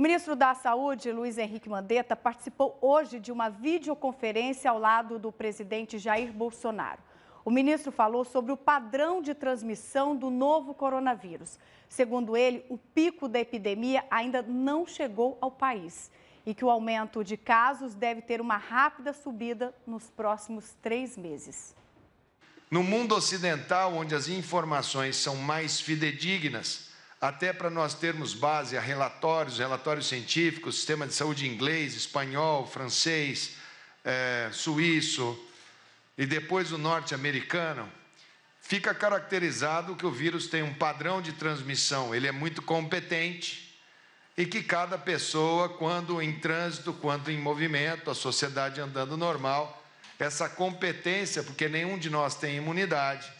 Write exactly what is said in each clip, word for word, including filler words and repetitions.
O ministro da Saúde, Luiz Henrique Mandetta, participou hoje de uma videoconferência ao lado do presidente Jair Bolsonaro. O ministro falou sobre o padrão de transmissão do novo coronavírus. Segundo ele, o pico da epidemia ainda não chegou ao país e que o aumento de casos deve ter uma rápida subida nos próximos três meses. No mundo ocidental, onde as informações são mais fidedignas, até para nós termos base a relatórios, relatórios científicos, sistema de saúde inglês, espanhol, francês, é, suíço e depois o norte-americano, fica caracterizado que o vírus tem um padrão de transmissão, ele é muito competente e que cada pessoa, quando em trânsito, quando em movimento, a sociedade andando normal, essa competência, porque nenhum de nós tem imunidade,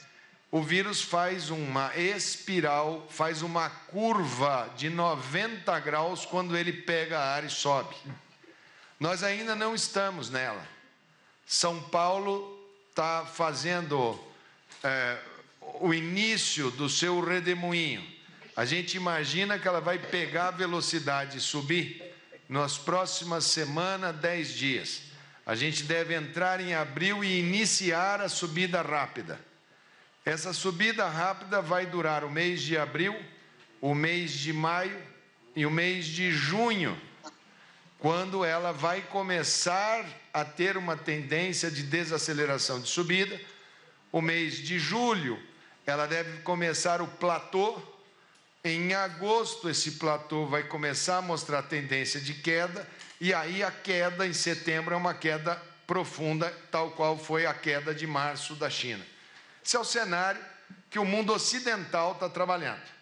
o vírus faz uma espiral, faz uma curva de noventa graus quando ele pega ar e sobe. Nós ainda não estamos nela. São Paulo está fazendo é, o início do seu redemoinho. A gente imagina que ela vai pegar a velocidade e subir nas próximas semanas, dez dias. A gente deve entrar em abril e iniciar a subida rápida. Essa subida rápida vai durar o mês de abril, o mês de maio e o mês de junho, quando ela vai começar a ter uma tendência de desaceleração de subida. O mês de julho, ela deve começar o platô. Em agosto, esse platô vai começar a mostrar tendência de queda e aí a queda em setembro é uma queda profunda, tal qual foi a queda de março da China. Esse é o cenário que o mundo ocidental está trabalhando.